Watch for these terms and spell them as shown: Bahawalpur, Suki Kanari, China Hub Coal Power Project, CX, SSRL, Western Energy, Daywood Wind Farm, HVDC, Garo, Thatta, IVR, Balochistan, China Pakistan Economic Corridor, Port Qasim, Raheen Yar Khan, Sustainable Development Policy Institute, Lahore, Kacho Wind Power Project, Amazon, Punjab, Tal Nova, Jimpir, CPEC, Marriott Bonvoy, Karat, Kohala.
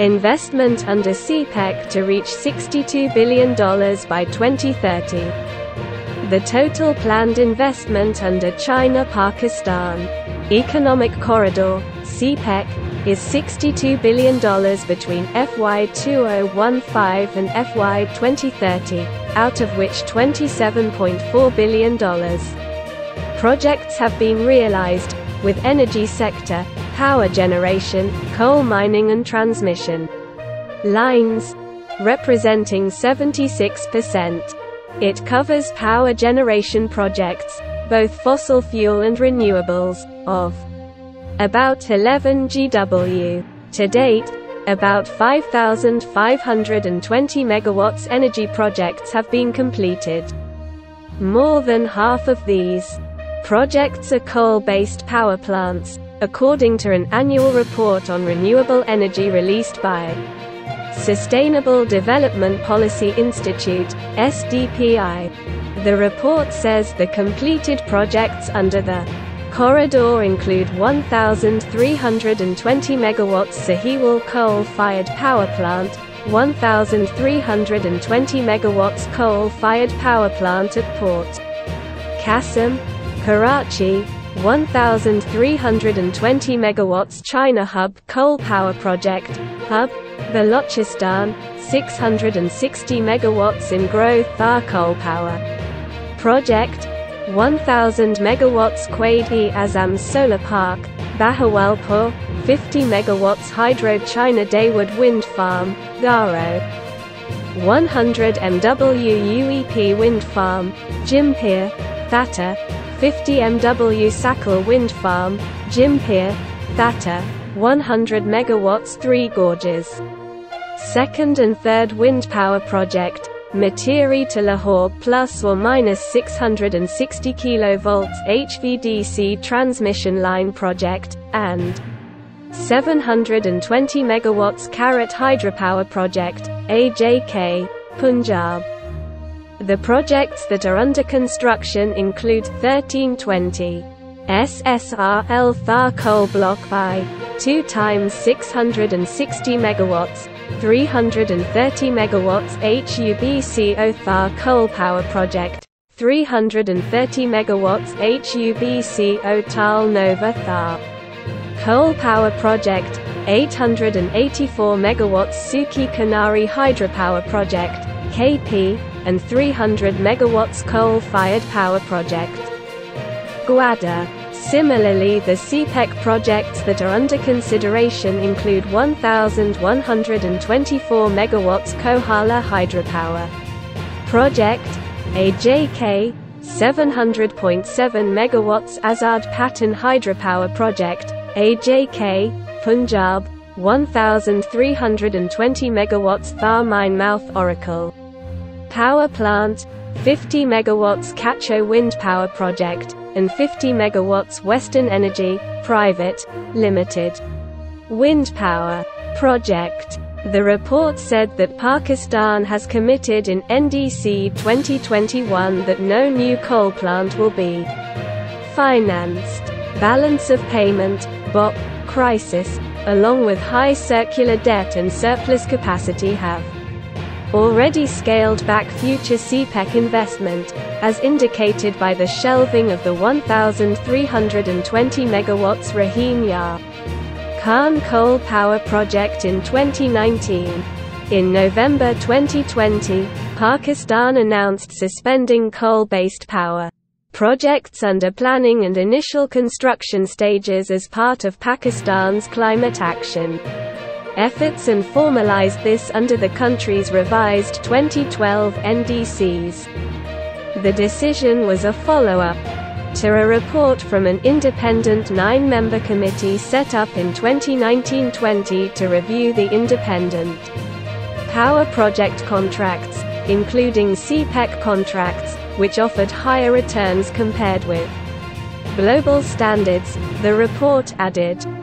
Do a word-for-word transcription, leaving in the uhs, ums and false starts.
investment under C PEC to reach sixty-two billion dollars by twenty thirty. The total planned investment under China Pakistan Economic Corridor C PEC is sixty-two billion dollars between F Y two thousand fifteen and F Y twenty thirty, out of which twenty-seven point four billion dollars projects have been realized, with energy sector, power generation, coal mining and transmission lines representing seventy-six percent. It covers power generation projects, both fossil fuel and renewables, of about eleven G W. To date, about five thousand five hundred twenty megawatts energy projects have been completed. More than half of these projects are coal-based power plants, according to an annual report on renewable energy released by Sustainable Development Policy Institute, S D P I. The report says the completed projects under the corridor include one thousand three hundred twenty megawatts Sahiwal coal-fired power plant, one thousand three hundred twenty megawatts coal-fired power plant at Port Qasim, Karachi, one thousand three hundred twenty megawatts China Hub Coal Power Project, Hub, Balochistan, six hundred sixty megawatts in Garo Thar Coal Power Project, one thousand megawatts Quaid e Azam Solar Park, Bahawalpur, fifty megawatts Hydro China Daywood Wind Farm, Garo, one hundred megawatts U E P Wind Farm, Jimpir, Thatta, fifty megawatts Sackle Wind Farm, Jimpir, Thatta, one hundred megawatts three Gorges second and third Wind Power Project, Materi to Lahore plus or minus six hundred sixty kilovolts H V D C transmission line project, and seven hundred twenty megawatts Karat hydropower project, A J K, Punjab. The projects that are under construction include thirteen twenty S S R L Thar Coal Block I, two times six hundred sixty megawatts, three hundred thirty megawatts H U B C O Thar Coal Power Project, three hundred thirty megawatts H U B C O Tal Nova Thar Coal Power Project, eight hundred eighty-four megawatts Suki Kanari Hydropower Project, K P, and three hundred megawatts Coal-Fired Power Project, GWADAR. Similarly, the C PEC projects that are under consideration include one thousand one hundred twenty-four megawatts Kohala Hydropower Project, A J K, seven hundred point seven megawatts Azad Patan Hydropower Project, A J K, Punjab, one thousand three hundred twenty megawatts Thar Mine Mouth Oracle Power Plant, fifty megawatts Kacho Wind Power Project, and fifty megawatts Western Energy, Private, Limited Wind Power Project. The report said that Pakistan has committed in N D C twenty twenty-one that no new coal plant will be financed. Balance of payment, B O P, crisis, along with high circular debt and surplus capacity have already scaled back future C PEC investment, as indicated by the shelving of the one thousand three hundred twenty megawatts Raheen Yar Khan Coal Power Project in twenty nineteen. In November twenty twenty, Pakistan announced suspending coal-based power projects under planning and initial construction stages as part of Pakistan's climate action efforts, and formalized this under the country's revised twenty twelve N D Cs. The decision was a follow-up to a report from an independent nine-member committee set up in twenty nineteen twenty to review the independent power project contracts, including C PEC contracts, which offered higher returns compared with global standards, the report added.